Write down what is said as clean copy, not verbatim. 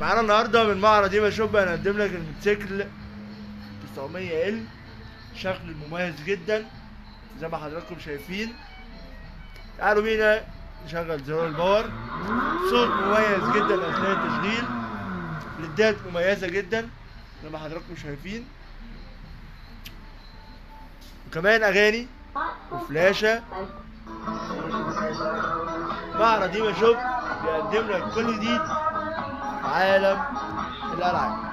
معانا النهارده من معرض هيما شوب هنقدم لك الموتوسيكل 900L، شكل مميز جدا زي ما حضراتكم شايفين. تعالوا بينا نشغل زرار الباور. صوت مميز جدا اثناء التشغيل، ليدات مميزه جدا زي ما حضراتكم شايفين، وكمان اغاني وفلاشه. معرض هيما شوب بيقدم لك كل جديد في عالم الالعاب.